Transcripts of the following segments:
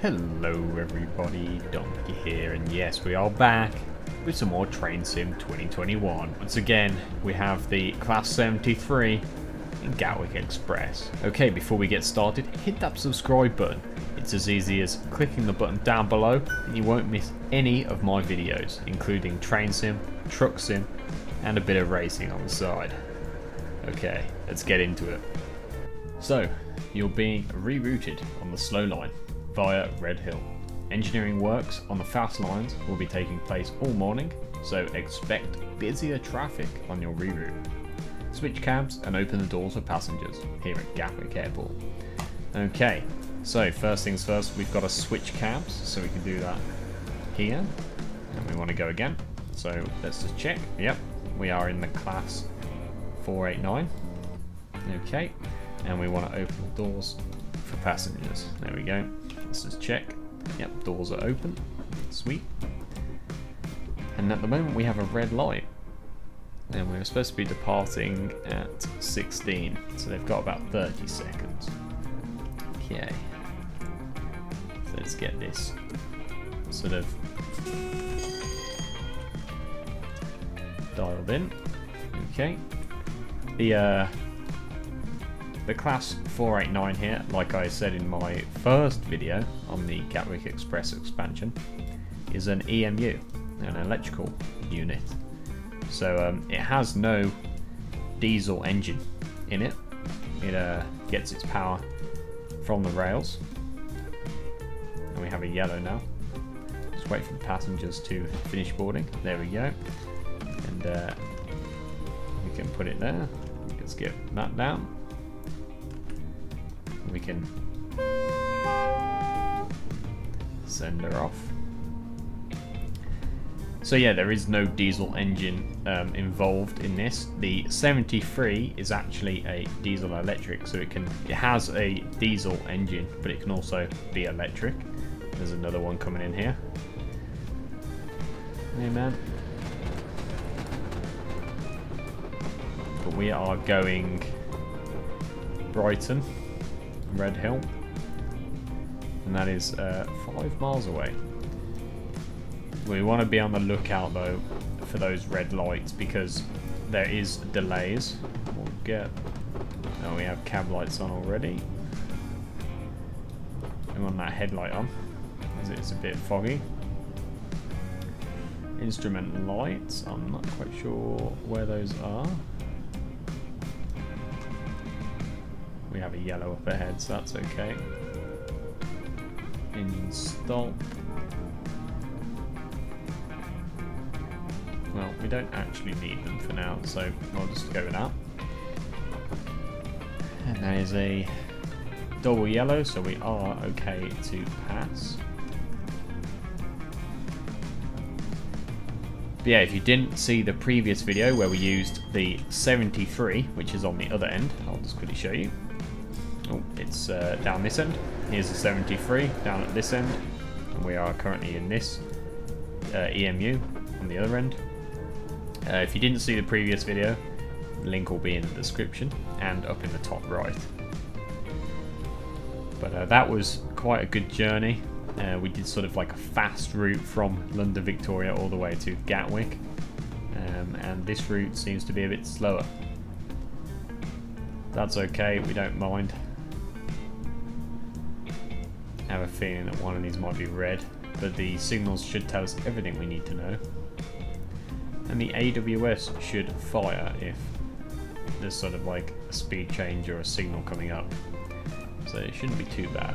Hello everybody, Donkey here, and yes, we are back with some more Train Sim 2021. Once again, we have the Class 73 and Gatwick Express. Okay, before we get started, hit that subscribe button. It's as easy as clicking the button down below, and you won't miss any of my videos, including Train Sim, Truck Sim, and a bit of racing on the side. Okay, let's get into it. So, you're being rerouted on the slow line via Red Hill. Engineering works on the fast lines will be taking place all morning, so expect busier traffic on your reroute. Switch cabs and open the doors for passengers here at Gatwick Airport. Okay, so first things first, we've got to switch cabs, so we can do that here. And we want to go again, so let's just check. Yep, we are in the Class 489. Okay, and we want to open the doors for passengers. There we go. Let's just check. Yep, doors are open. Sweet. And at the moment we have a red light. And we're supposed to be departing at 16. So they've got about 30 seconds. Okay. So let's get this sort of dialed in. Okay. The Class 489 here, like I said in my first video on the Gatwick Express expansion, is an EMU, an electrical unit. So it has no diesel engine in it. It gets its power from the rails. And we have a yellow now. Just wait for the passengers to finish boarding. There we go. And we can put it there. Let's get that down. We can send her off. So yeah, there is no diesel engine involved in this. The 73 is actually a diesel electric, so it has a diesel engine, but it can also be electric. There's another one coming in here. Hey man. But we are going Brighton. Red Hill, and that is 5 miles away. We want to be on the lookout though for those red lights because there is delays. We'll get. Oh, we have cab lights on already. I want that headlight on because it's a bit foggy. Instrument lights. I'm not quite sure where those are. We have a yellow up ahead, so that's okay. Engine stop. Well, we don't actually need them for now, so we'll just go with that. And that is a double yellow, so we are okay to pass. But yeah, if you didn't see the previous video where we used the 73, which is on the other end, I'll just quickly show you. Oh, it's down this end. Here's the 73 down at this end, and we are currently in this EMU on the other end. If you didn't see the previous video, the link will be in the description and up in the top right. But that was quite a good journey. We did sort of like a fast route from London Victoria all the way to Gatwick, and this route seems to be a bit slower. That's okay, we don't mind. I have a feeling that one of these might be red, but the signals should tell us everything we need to know. And the AWS should fire if there's sort of like a speed change or a signal coming up. So it shouldn't be too bad.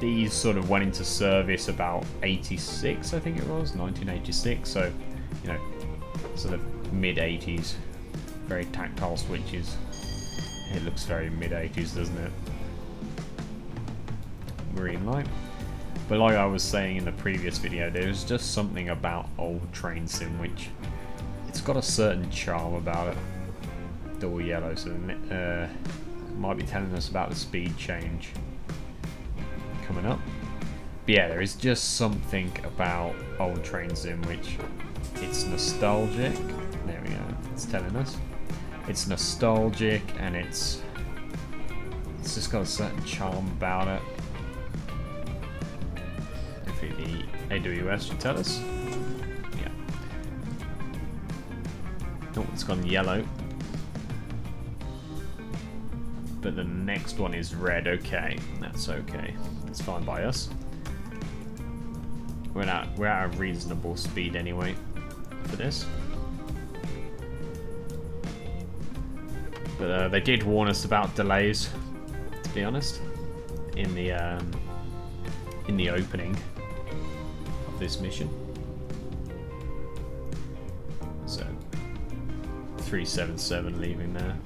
These sort of went into service about 86, I think it was, 1986. So, you know, sort of mid-80s. Very tactile switches. It looks very mid-80s, doesn't it? Green light. But like I was saying in the previous video, there's just something about old Train Sim which it's got a certain charm about it. Double yellow, so it might be telling us about the speed change coming up. But yeah, there is just something about old Train Sim which it's nostalgic. There we go. It's telling us. It's nostalgic and it's just got a certain charm about it. AWS should tell us. Yeah. Oh, it's gone yellow. But the next one is red. Okay, that's okay. That's fine by us. We're at a reasonable speed anyway for this. But they did warn us about delays, to be honest, in the opening of this mission. So 377 leaving there.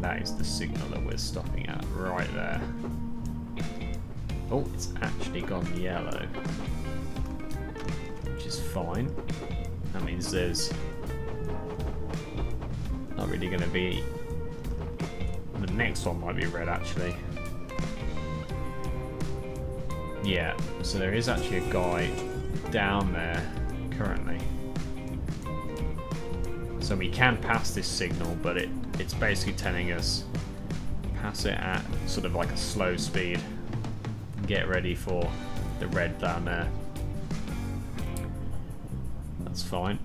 That is the signal that we're stopping at right there. Oh, it's actually gone yellow, which is fine. That means there's not really going to be... The next one might be red, actually. Yeah, so there is actually a guy down there currently. So we can pass this signal, but it's basically telling us pass it at sort of like a slow speed. Get ready for the red down there. That's fine.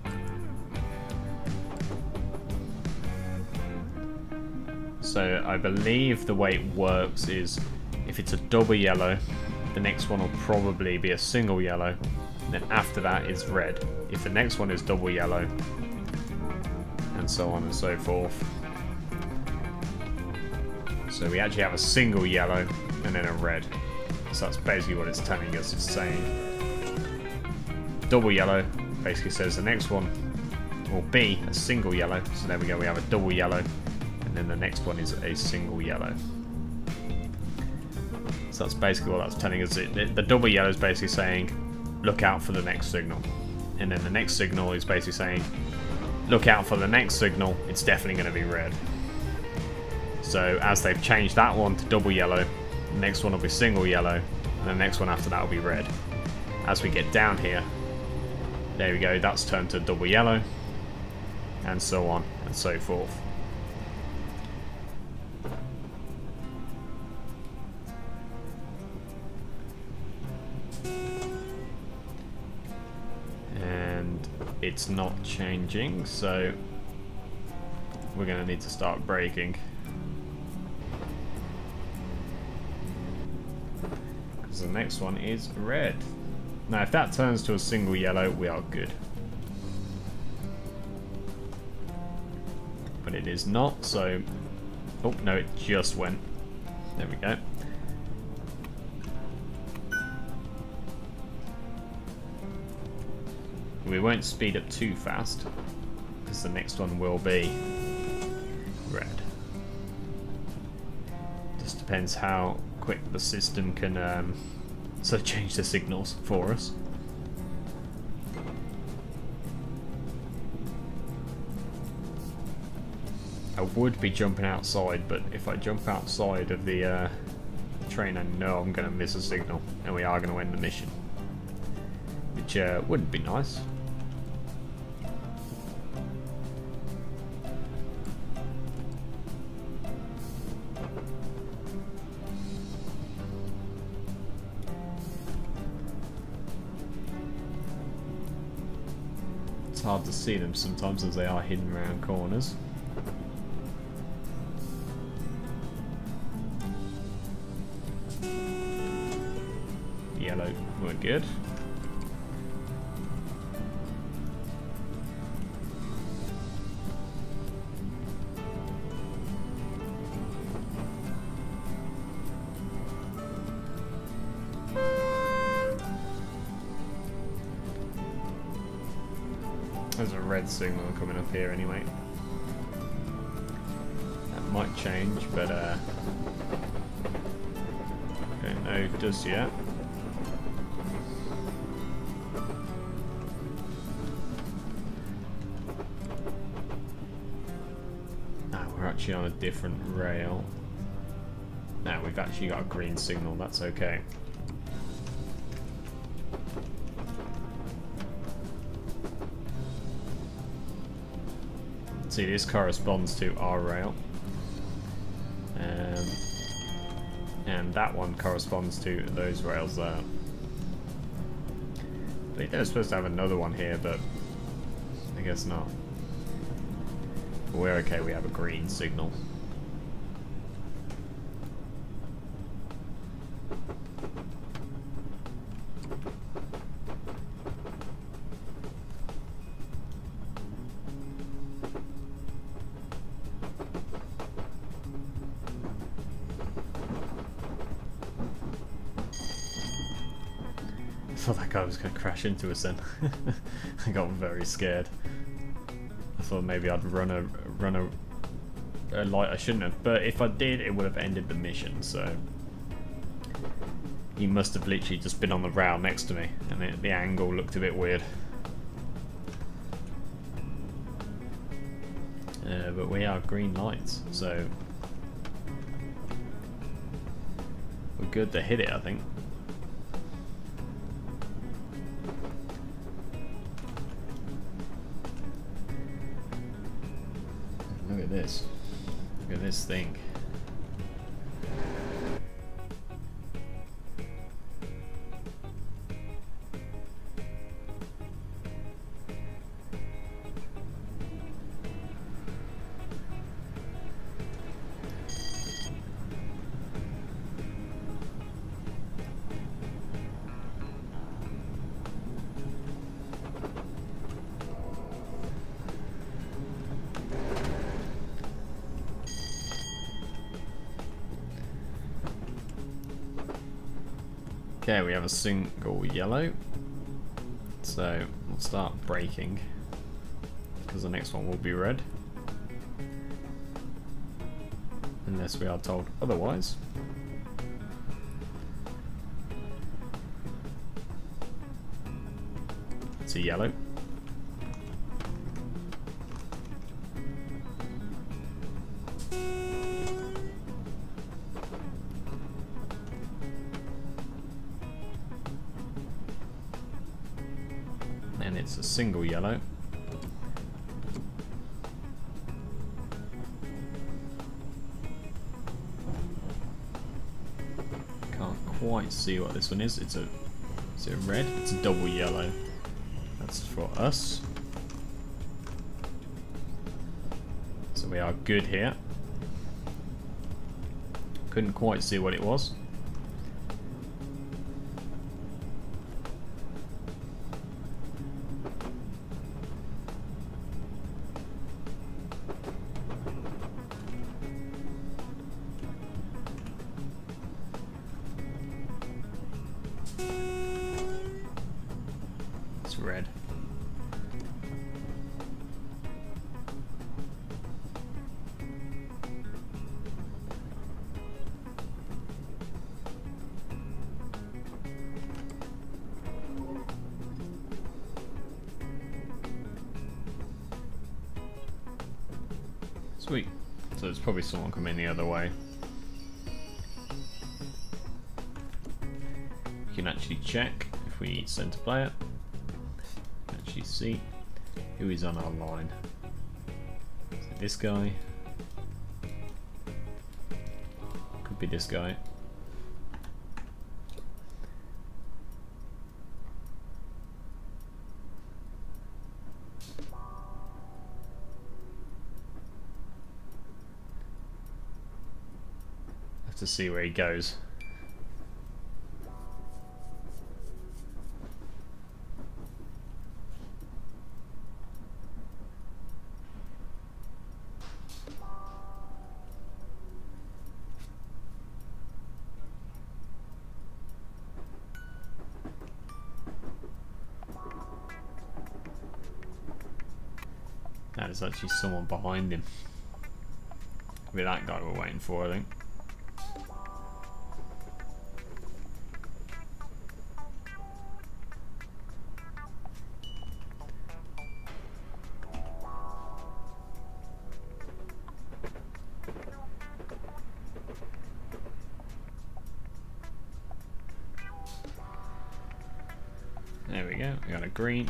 So I believe the way it works is if it's a double yellow, the next one will probably be a single yellow. And then after that is red. If the next one is double yellow, and so on and so forth. So we actually have a single yellow and then a red. So that's basically what it's telling us. It's saying double yellow basically says the next one will be a single yellow. So there we go, we have a double yellow, and then the next one is a single yellow. So that's basically what that's telling us. The double yellow is basically saying look out for the next signal, and then the next signal is basically saying look out for the next signal, it's definitely going to be red. So as they've changed that one to double yellow, the next one will be single yellow, and the next one after that will be red. As we get down here, there we go, that's turned to double yellow, and so on and so forth. It's not changing, so we're going to need to start braking. Because the next one is red. Now if that turns to a single yellow, we are good. But it is not, so... Oh, no, it just went. There we go. We won't speed up too fast, because the next one will be red. Just depends how quick the system can sort of change the signals for us. I would be jumping outside, but if I jump outside of the train, I know I'm going to miss a signal, and we are going to end the mission, which wouldn't be nice. Hard to see them sometimes as they are hidden around corners. Yellow, we're good. Signal coming up here anyway. That might change, but don't know just yet. Ah, we're actually on a different rail. Now we've actually got a green signal, that's okay. See, this corresponds to our rail. And that one corresponds to those rails there. I believe they're supposed to have another one here, but I guess not. But we're okay, we have a green signal. Gonna crash into us then. I got very scared. I thought maybe I'd run a light. I shouldn't have, but if I did it would have ended the mission, so he must have literally just been on the rail next to me and the angle looked a bit weird. But we are green lights, so we're good to hit it, I think. Look at this thing. Okay, we have a single yellow, so we'll start braking because the next one will be red, unless we are told otherwise. It's a yellow. Single yellow. Can't quite see what this one is. Is it red? It's a double yellow. That's for us. So we are good here. Couldn't quite see what it was. Sweet. So there's probably someone coming the other way. You can actually check if we centre player. Actually see who is on our line. Is it this guy? Could be this guy. To see where he goes. That is actually someone behind him. Maybe that guy we're waiting for, I think. Green.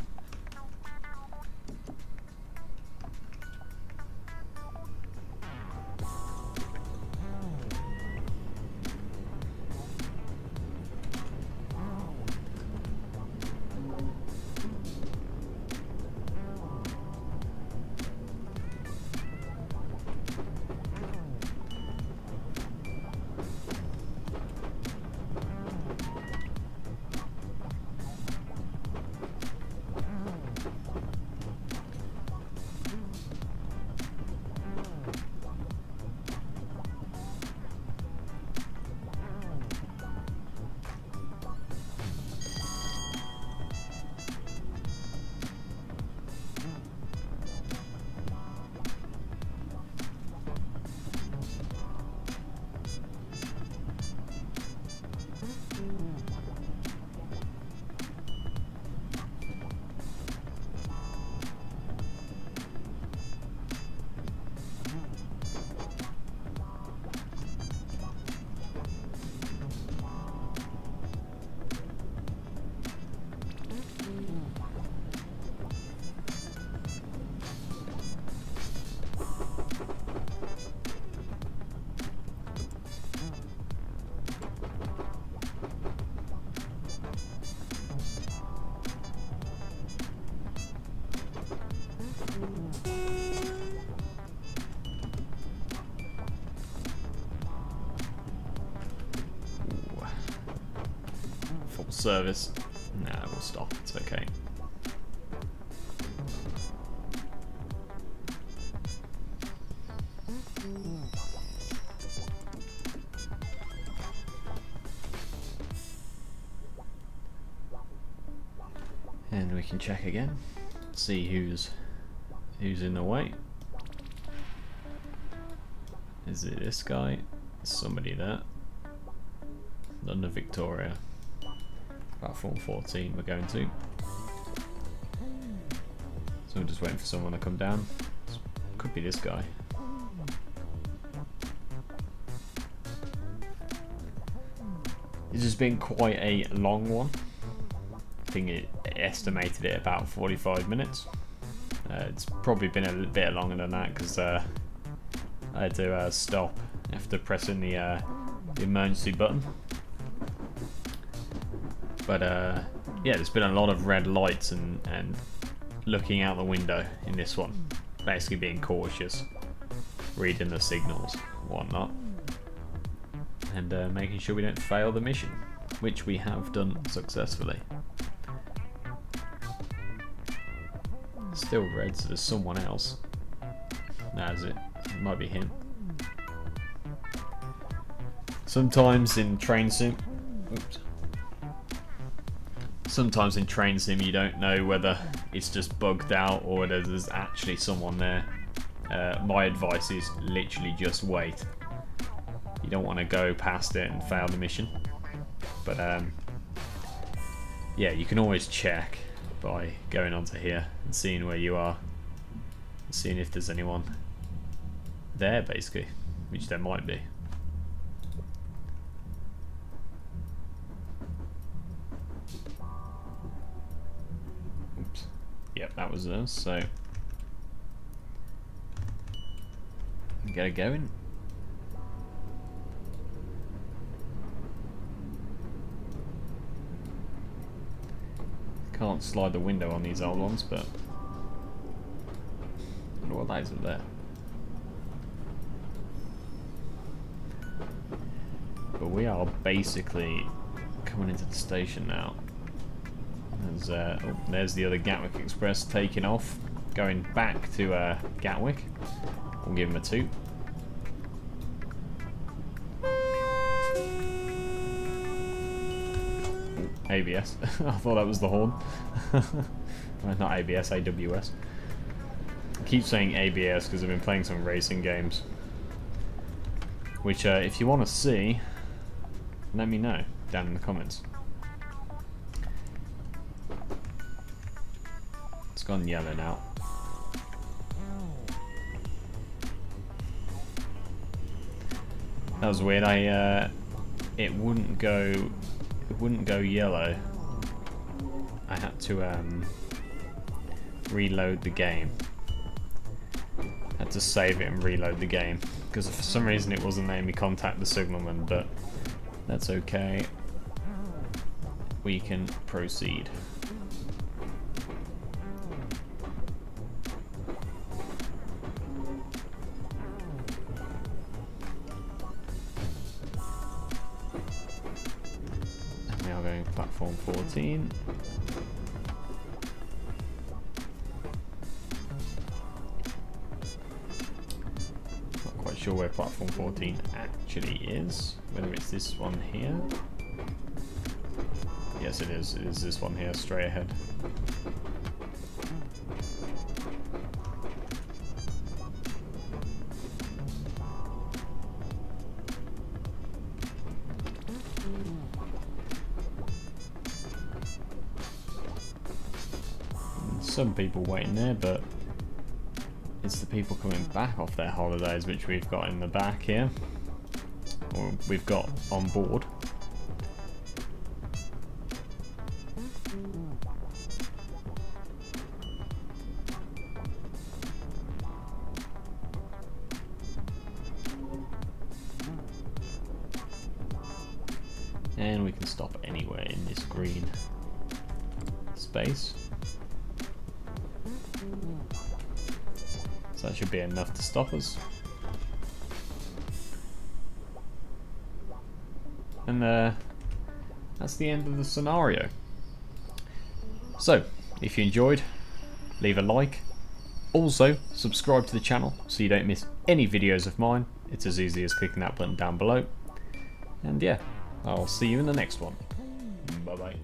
service. Nah, we'll stop, it's okay. And we can check again, see who's in the way. Is it this guy? Somebody there. London Victoria. Platform 14 we're going to. So we're just waiting for someone to come down. Could be this guy. It's just been quite a long one. I think it estimated it about 45 minutes. It's probably been a little bit longer than that because I had to stop after pressing the emergency button. But yeah, there's been a lot of red lights and looking out the window in this one. Basically being cautious, reading the signals and whatnot. And making sure we don't fail the mission, which we have done successfully. Still red, so there's someone else. That's it. It might be him. Sometimes in Train Sim, oops. Sometimes in Train Sim you don't know whether it's just bugged out or whether there's actually someone there. My advice is literally just wait. You don't want to go past it and fail the mission. But yeah, you can always check by going onto here and seeing where you are, and seeing if there's anyone there basically, which there might be. Oops. Yep, that was us, so get it going. Can't slide the window on these old ones, but I don't know what that is up there. But we are basically coming into the station now. There's, oh, there's the other Gatwick Express taking off, going back to Gatwick. We'll give him a 2. ABS. I thought that was the horn. Not ABS, AWS. I keep saying ABS because I've been playing some racing games. Which, if you want to see, let me know down in the comments. It's gone yellow now. That was weird. It wouldn't go yellow. I had to reload the game. I had to save it and reload the game because for some reason it wasn't letting me contact the signalman, but that's okay. We can proceed. Platform 14. Not quite sure where platform 14 actually is, whether it's this one here. Yes, it is this one here, straight ahead. Some people waiting there, but it's the people coming back off their holidays, which we've got in the back here, or we've got on board. And we can stop anywhere in this green space. So that should be enough to stop us. And that's the end of the scenario. So, if you enjoyed, leave a like. Also, subscribe to the channel so you don't miss any videos of mine. It's as easy as clicking that button down below. And yeah, I'll see you in the next one. Bye bye.